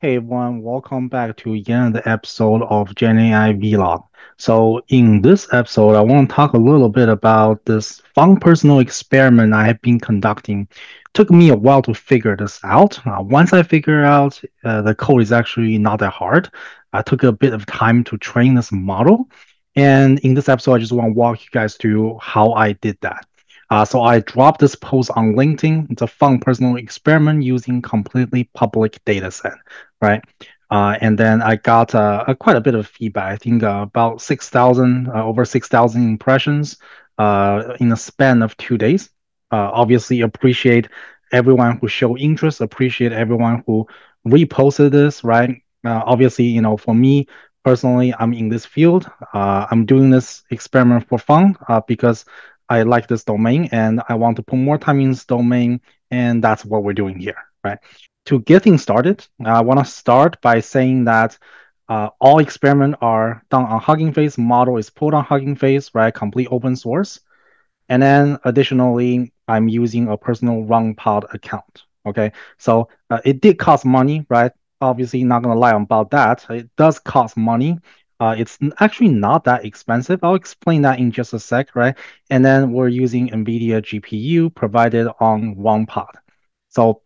Hey everyone, welcome back to yet another episode of GenAI Vlog. So in this episode, I want to talk a little bit about this fun personal experiment I have been conducting. It took me a while to figure this out. Once I figure out the code is actually not that hard, I took a bit of time to train this model. And in this episode, I just want to walk you guys through how I did that. So I dropped this post on LinkedIn. It's a fun personal experiment using completely public data set, right? And then I got quite a bit of feedback. I think about 6,000, over 6,000 impressions in a span of 2 days. Obviously, appreciate everyone who showed interest, appreciate everyone who reposted this, right? Obviously, you know, for me personally, I'm in this field. I'm doing this experiment for fun because I like this domain and I want to put more time in this domain, and that's what we're doing here, right? To get things started, I want to start by saying that all experiments are done on Hugging Face, model is pulled on Hugging Face, right? Complete open source. And then additionally, I'm using a personal RunPod account, okay? So it did cost money, right? Obviously, not going to lie about that. It does cost money. It's actually not that expensive. I'll explain that in just a sec, right? And then we're using NVIDIA GPU provided on RunPod. So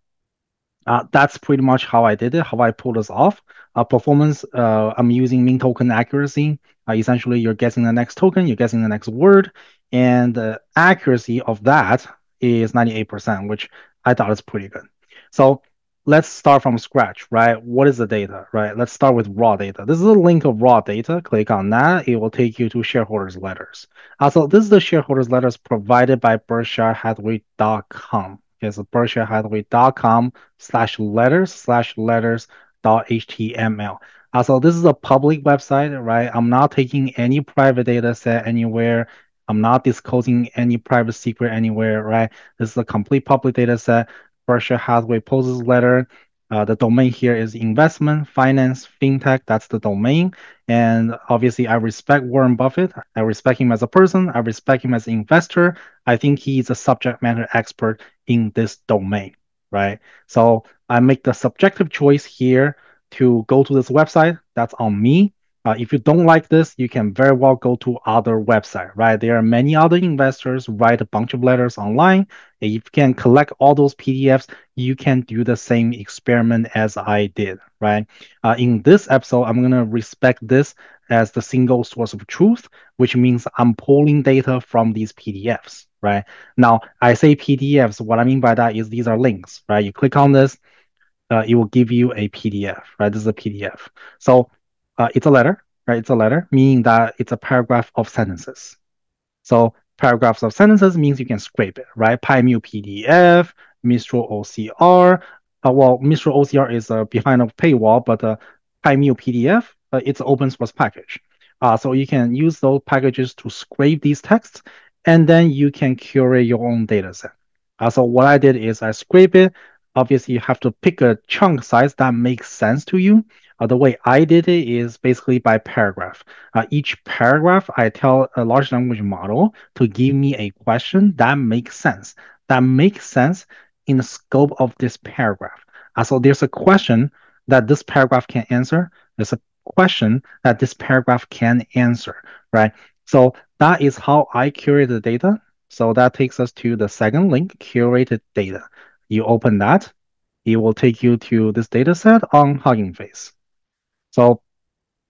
that's pretty much how I did it, how I pulled this off. Performance, I'm using mean token accuracy. Essentially, you're guessing the next token, you're guessing the next word, and the accuracy of that is 98%, which I thought is pretty good. So let's start from scratch, right? What is the data, right? Let's start with raw data. This is a link of raw data. Click on that. It will take you to shareholders' letters. So this is the shareholders' letters provided by berkshirehathaway.com. Okay, so berkshirehathaway.com/letters/letters.html. So this is a public website, right? I'm not taking any private data set anywhere. I'm not disclosing any private secret anywhere, right? This is a complete public data set. Berkshire Hathaway poses letter. The domain here is investment, finance, fintech. That's the domain. And obviously, I respect Warren Buffett. I respect him as a person. I respect him as an investor. I think he's a subject matter expert in this domain, right? So I make the subjective choice here to go to this website. That's on me. If you don't like this, you can very well go to other website, right? There are many other investors write a bunch of letters online. If you can collect all those PDFs, you can do the same experiment as I did, right? In this episode, I'm going to respect this as the single source of truth, which means I'm pulling data from these PDFs, right? Now, I say PDFs. What I mean by that is these are links, right? You click on this, it will give you a PDF, right? This is a PDF. So it's a letter, right? It's a letter, meaning that it's a paragraph of sentences. So paragraphs of sentences means you can scrape it, right? PyMuPDF, Mistral OCR. Well, Mistral OCR is behind a paywall, but PyMuPDF, it's an open source package. So you can use those packages to scrape these texts, and then you can curate your own data set. So what I did is I scrape it. Obviously, you have to pick a chunk size that makes sense to you. The way I did it is basically by paragraph. Each paragraph, I tell a large language model to give me a question that makes sense. That makes sense in the scope of this paragraph. So there's a question that this paragraph can answer. There's a question that this paragraph can answer, right? So that is how I curate the data. So that takes us to the second link, curated data. You open that, it will take you to this data set on Hugging Face. So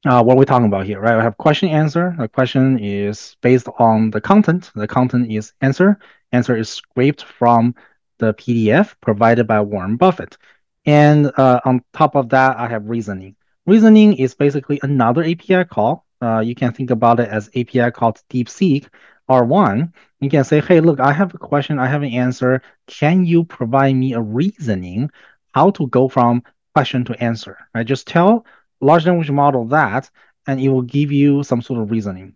what are we talking about here, right? We have question, answer. The question is based on the content. The content is answer. Answer is scraped from the PDF provided by Warren Buffett. And on top of that, I have reasoning. Reasoning is basically another API call. You can think about it as API called Deep Seek R1. You can say, hey, look, I have a question, I have an answer. Can you provide me a reasoning how to go from question to answer? Right? Just tell large language model that, and it will give you some sort of reasoning.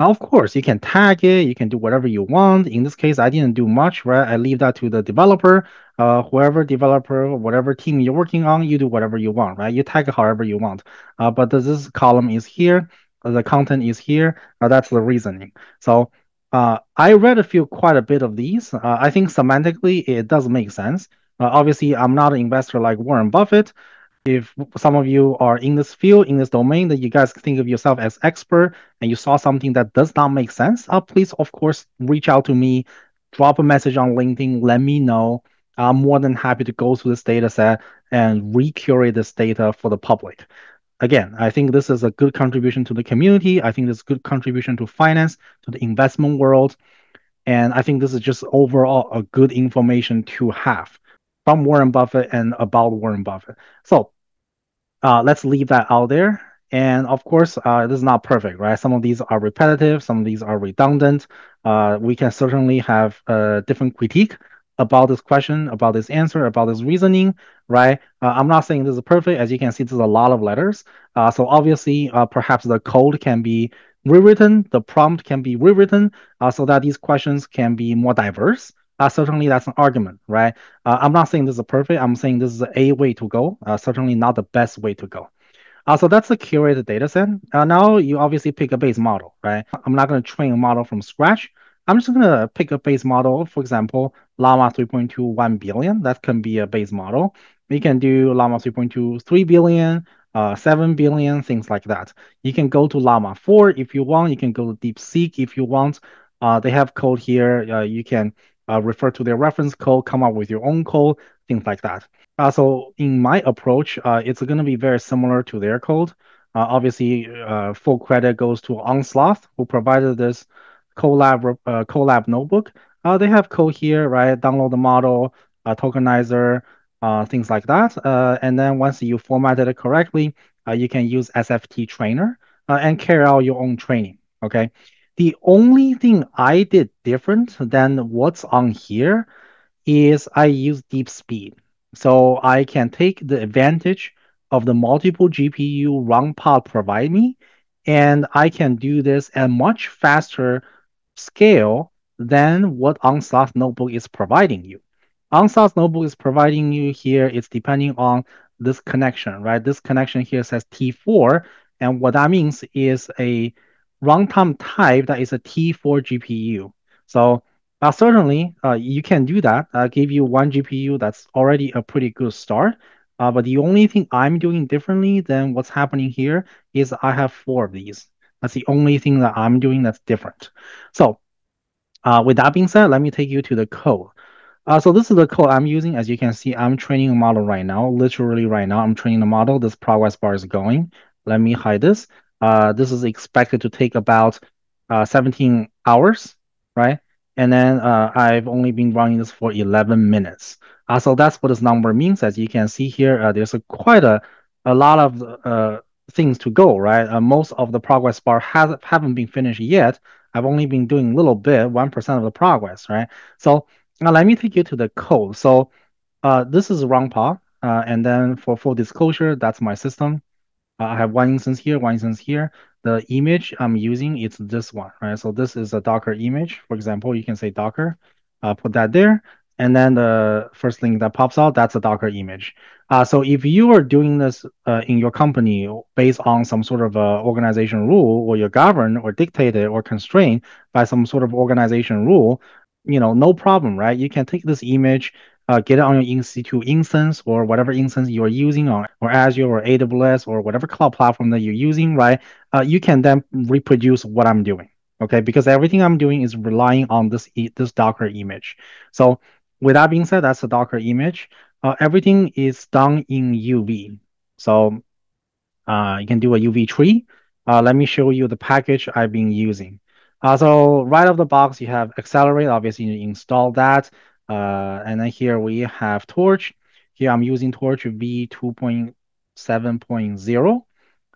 Now, of course, you can tag it, you can do whatever you want. In this case, I didn't do much, right? I leave that to the developer, whoever developer, whatever team you're working on, you do whatever you want, right? You tag it however you want. But this column is here, the content is here, that's the reasoning. So I read quite a bit of these. I think semantically, it does make sense. Obviously, I'm not an investor like Warren Buffett. if some of you are in this field, in this domain, that you guys think of yourself as expert and you saw something that does not make sense, please, of course, reach out to me, drop a message on LinkedIn, let me know. I'm more than happy to go through this data set and recurate this data for the public. Again, I think this is a good contribution to the community. I think this is a good contribution to finance, to the investment world. And I think this is just overall a good information to have from Warren Buffett and about Warren Buffett. So let's leave that out there. And of course, this is not perfect, right? Some of these are repetitive. Some of these are redundant. We can certainly have a different critique about this question, about this answer, about this reasoning, right? I'm not saying this is perfect. As you can see, there's a lot of letters. So obviously, perhaps the code can be rewritten, the prompt can be rewritten so that these questions can be more diverse. Certainly, that's an argument, right? I'm not saying this is perfect. I'm saying this is a way to go, certainly not the best way to go. So that's a curated data set. Now, you obviously pick a base model, right? I'm not going to train a model from scratch. I'm just going to pick a base model, for example, Llama 3.2, 1 billion. That can be a base model. We can do Llama 3.2, 3 billion, 7 billion, things like that. You can go to Llama 4 if you want. You can go to Deep Seek if you want. They have code here. You can refer to their reference code, come up with your own code, things like that. So in my approach, it's going to be very similar to their code. Obviously, full credit goes to Unsloth, who provided this Colab notebook. They have code here, right? Download the model, tokenizer, things like that. And then once you formatted it correctly, you can use SFT trainer and carry out your own training, okay? The only thing I did different than what's on here is I use DeepSpeed. So I can take the advantage of the multiple GPU RunPod provide me, and I can do this at much faster scale than what Unsloth Notebook is providing you. Unsloth Notebook is providing you here, it's depending on this connection, right? This connection here says T4, and what that means is a runtime type that is a T4 GPU. So certainly you can do that. I'll give you one GPU. That's already a pretty good start. But the only thing I'm doing differently than what's happening here is I have 4 of these. That's the only thing that I'm doing that's different. So with that being said, let me take you to the code. So this is the code I'm using. As you can see, I'm training a model right now. Literally right now, I'm training a model. This progress bar is going. Let me hide this. This is expected to take about 17 hours, right? And then I've only been running this for 11 minutes. So that's what this number means. As you can see here, there's quite a lot of things to go, right? Most of the progress bar haven't been finished yet. I've only been doing a little bit, 1% of the progress, right? So now let me take you to the code. So this is RunPod, and then for full disclosure, that's my system. I have one instance here, one instance here. The image I'm using is this one, right? So this is a Docker image. For example, you can say Docker, put that there. And then the first link that pops out, that's a Docker image. So if you are doing this in your company based on some sort of organization rule, or you're governed or dictated or constrained by some sort of organization rule, you know, no problem, right? You can take this image, get it on your EC2 instance or whatever instance you're using or Azure or AWS or whatever cloud platform that you're using, right? You can then reproduce what I'm doing, okay? Because everything I'm doing is relying on this Docker image. So with that being said, that's the Docker image. Everything is done in UV. So you can do a UV tree. Let me show you the package I've been using. So right off the box, you have Accelerate. Obviously, you install that. And then here we have Torch. Here I'm using Torch v2.7.0.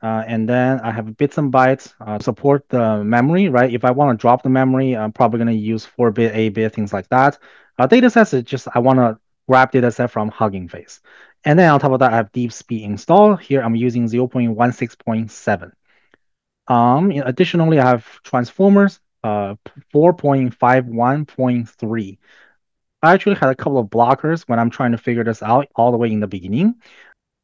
And then I have Bits and Bytes support the memory, right? If I want to drop the memory, I'm probably going to use 4-bit, 8-bit, things like that. Data sets is just, I want to grab data set from Hugging Face. And then on top of that, I have DeepSpeed installed. Here I'm using 0.16.7. Additionally, I have Transformers 4.51.3. I actually had a couple of blockers when I'm trying to figure this out all the way in the beginning.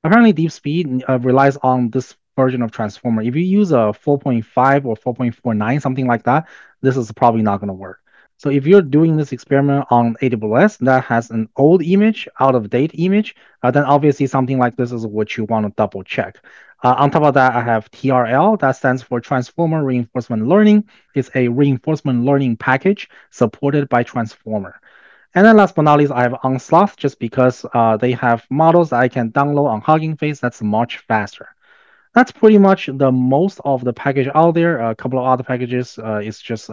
Apparently, DeepSpeed relies on this version of Transformer. If you use a 4.5 or 4.49, something like that, this is probably not going to work. So if you're doing this experiment on AWS that has an old image, out-of-date image, then obviously something like this is what you want to double check. On top of that, I have TRL, that stands for Transformer Reinforcement Learning. It's a reinforcement learning package supported by Transformer. And then last but not least, I have Unsloth, just because they have models that I can download on Hugging Face that's much faster. That's pretty much the most of the package out there. A couple of other packages is just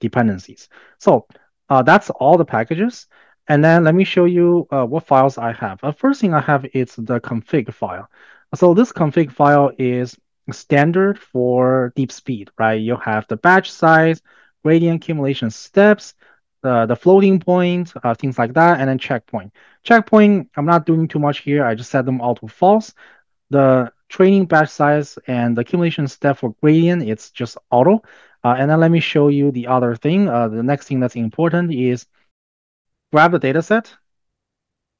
dependencies. So that's all the packages. And then let me show you what files I have. First thing I have is the config file. So this config file is standard for DeepSpeed, right? You have the batch size, gradient accumulation steps, the floating point, things like that, and then checkpoint. Checkpoint, I'm not doing too much here. I just set them all to false. The training batch size and the accumulation step for gradient, it's just auto. And then let me show you the other thing. The next thing that's important is grab the data set.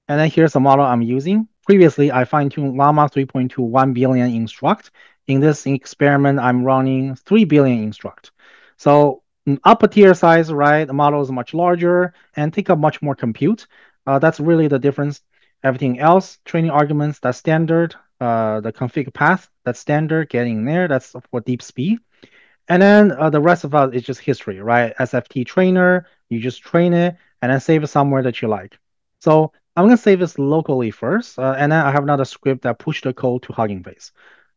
And then here's the model I'm using. Previously, I fine-tuned Llama 3.2 1 billion instruct. In this experiment, I'm running 3 billion instruct. So upper tier size, right? The model is much larger and take up much more compute. That's really the difference. Everything else, training arguments, that's standard. The config path, that's standard. Getting there, that's for DeepSpeed. And then the rest of us is just history, right? SFT trainer, you just train it and then save it somewhere that you like. So I'm gonna save this locally first, and then I have another script that pushed the code to Hugging Face.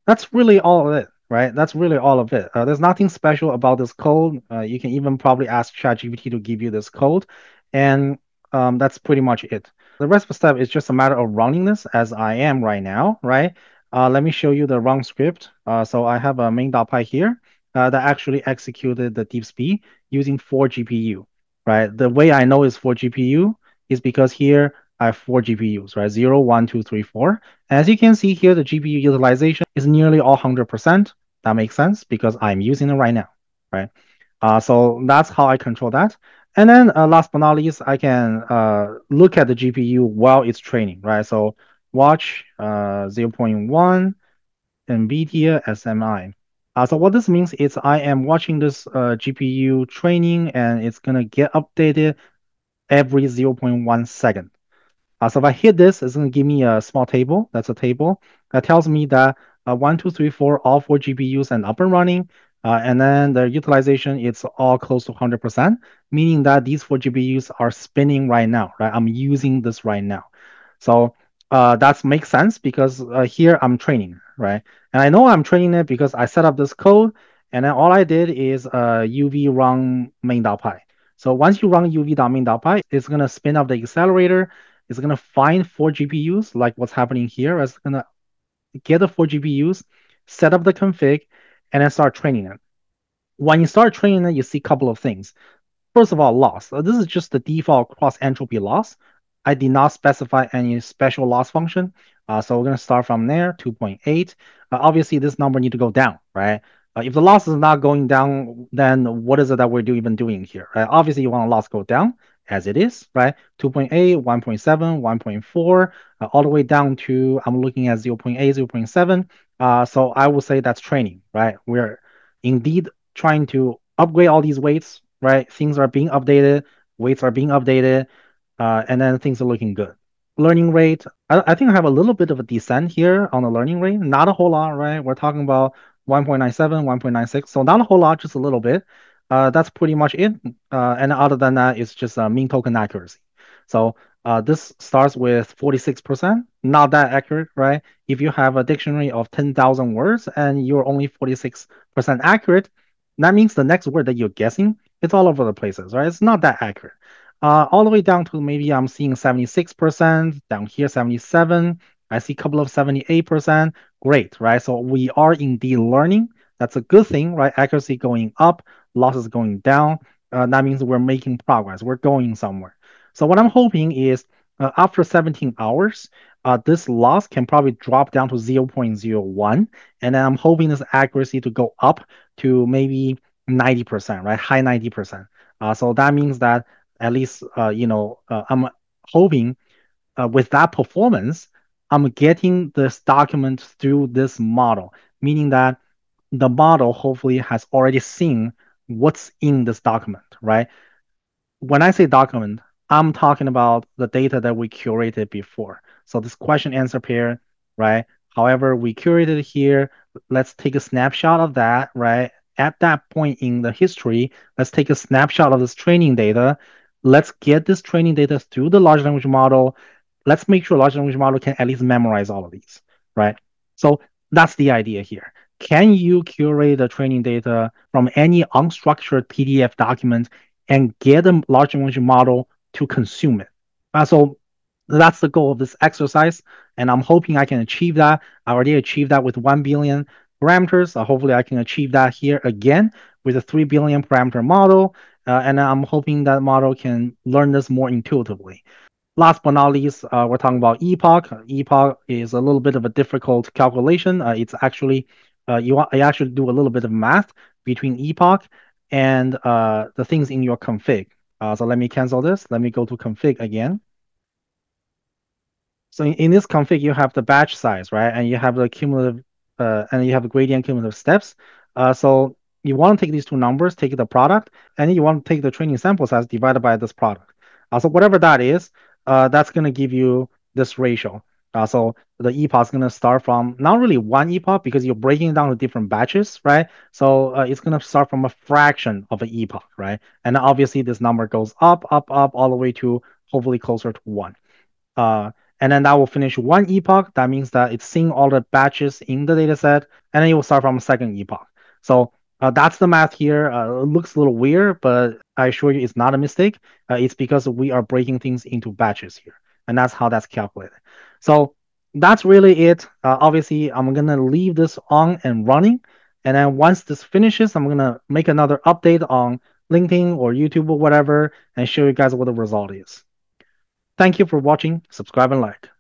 That's really all of it. Right, that's really all of it. There's nothing special about this code. You can even probably ask ChatGPT to give you this code, and that's pretty much it. The rest of the stuff is just a matter of running this as I am right now, right? Let me show you the run script. So I have a main.py here that actually executed the DeepSpeed using 4 GPU, right? The way I know it's 4 GPU is because here I have 4 GPUs, right? 0, 1, 2, 3, 4. As you can see here, the GPU utilization is nearly all 100%. That makes sense because I'm using it right now, right? So that's how I control that. And then last but not least, I can look at the GPU while it's training, right? So watch 0.1 NVIDIA SMI. So what this means is I am watching this GPU training, and it's going to get updated every 0.1 second. So if I hit this, it's going to give me a small table. That's a table that tells me that 1, 2, 3, 4, all 4 GPUs and up and running. And then the utilization, it's all close to 100%, meaning that these 4 GPUs are spinning right now, right? I'm using this right now. So that makes sense because here I'm training, right? And I know I'm training it because I set up this code. And then all I did is UV run main.py. So once you run uv.main.py, it's going to spin up the accelerator. It's going to find 4 GPUs, like what's happening here. It's going to get the 4 GPUs, set up the config, and then start training it. When you start training it, you see a couple of things. First of all, loss. This is just the default cross-entropy loss. I did not specify any special loss function. So we're going to start from there, 2.8. Obviously, this number needs to go down, right? If the loss is not going down, then what is it that we're even doing here? Right? Obviously, you want a loss to go down, as it is, right? 2.8, 1.7, 1.4, all the way down to, I'm looking at 0.8, 0.7. So I will say that's training, right? We're indeed trying to upgrade all these weights, right? Things are being updated, weights are being updated, and then things are looking good. Learning rate, I think I have a little bit of a descent here on the learning rate, not a whole lot, right? We're talking about 1.97, 1.96, so not a whole lot, just a little bit. That's pretty much it. And other than that, it's just mean token accuracy. So this starts with 46%, not that accurate, right? If you have a dictionary of 10,000 words and you're only 46% accurate, that means the next word that you're guessing, it's all over the places, right? It's not that accurate. All the way down to maybe I'm seeing 76%, down here 77%, I see a couple of 78%, great, right? So we are indeed learning. That's a good thing, right? Accuracy going up, losses going down. That means we're making progress. We're going somewhere. So what I'm hoping is after 17 hours, this loss can probably drop down to 0.01. And then I'm hoping this accuracy to go up to maybe 90%, right? High 90%. So that means that at least, I'm hoping with that performance, I'm getting this document through this model, meaning that the model hopefully has already seen what's in this document, right? when I say document, I'm talking about the data that we curated before. So this question answer pair, right? However, we curated here, let's take a snapshot of that, right? At that point in the history, let's take a snapshot of this training data. Let's get this training data through the large language model. Let's make sure large language model can at least memorize all of these, right? So that's the idea here. Can you curate the training data from any unstructured PDF document and get a large language model to consume it? So that's the goal of this exercise, and I'm hoping I can achieve that. I already achieved that with 1 billion parameters. So hopefully I can achieve that here again with a 3 billion parameter model, and I'm hoping that model can learn this more intuitively. Last but not least, we're talking about epoch. Epoch is a little bit of a difficult calculation. It's actually, you actually do a little bit of math between epoch and the things in your config. So let me cancel this. Let me go to config again. So in this config, you have the batch size, right? And you have the cumulative, and you have the gradient cumulative steps. So you want to take these two numbers, take the product, and you want to take the training sample size divided by this product. So whatever that is, that's going to give you this ratio. So the epoch is going to start from not really one epoch because you're breaking it down to different batches, right? So it's going to start from a fraction of an epoch, right? And obviously this number goes up, up, up, all the way to hopefully closer to one. And then that will finish one epoch. That means that it's seeing all the batches in the data set, and then it will start from a second epoch. So that's the math here. It looks a little weird, but I assure you it's not a mistake. It's because we are breaking things into batches here, and that's how that's calculated. So that's really it. Obviously, I'm going to leave this on and running, and then once this finishes, I'm going to make another update on LinkedIn or YouTube or whatever and show you guys what the result is. Thank you for watching. Subscribe and like.